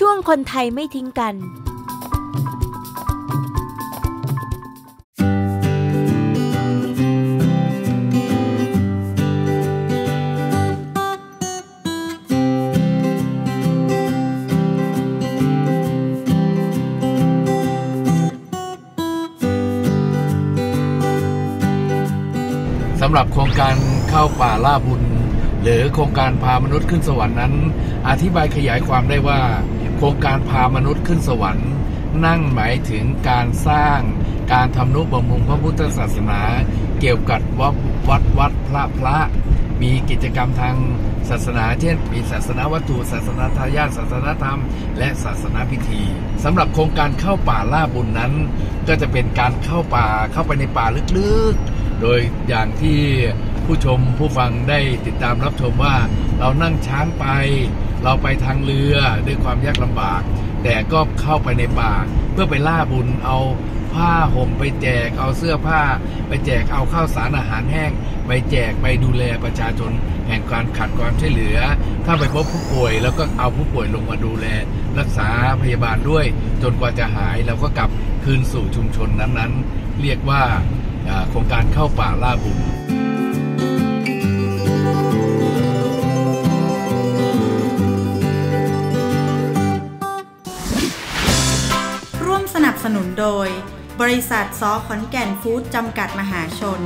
ช่วงคนไทยไม่ทิ้งกันสำหรับโครงการเข้าป่าล่าบุญหรือโครงการพามนุษย์ขึ้นสวรรค์นั้นอธิบายขยายความได้ว่าโครงการพามนุษย์ขึ้นสวรรค์นั่นหมายถึงการสร้างการทำนุบำรุงพระพุทธศาสนาเกี่ยวกับวัดพระมีกิจกรรมทางศาสนาเช่นมีศาสนาวัตถุศาสนาทายาทศาสนาธรรมและศาสนาพิธีสำหรับโครงการเข้าป่าล่าบุญนั้นก็จะเป็นการเข้าป่าเข้าไปในป่าลึกๆโดยอย่างที่ผู้ชมผู้ฟังได้ติดตามรับชมว่าเรานั่งช้างไปเราไปทางเรือด้วยความยากลำบากแต่ก็เข้าไปในป่าเพื่อไปล่าบุญเอาผ้าห่มไปแจกเอาเสื้อผ้าไปแจกเอาข้าวสารอาหารแห้งไปแจกไปดูแลประชาชนแห่งการขาดความช่วยเหลือถ้าไปพบผู้ป่วยแล้วก็เอาผู้ป่วยลงมาดูแลรักษาพยาบาลด้วยจนกว่าจะหายแล้วก็กลับคืนสู่ชุมชนนั้นๆเรียกว่าโครงการเข้าป่าล่าบุญร่วมสนับสนุนโดยบริษัทส.ขอนแก่นฟู้ดจำกัดมหาชน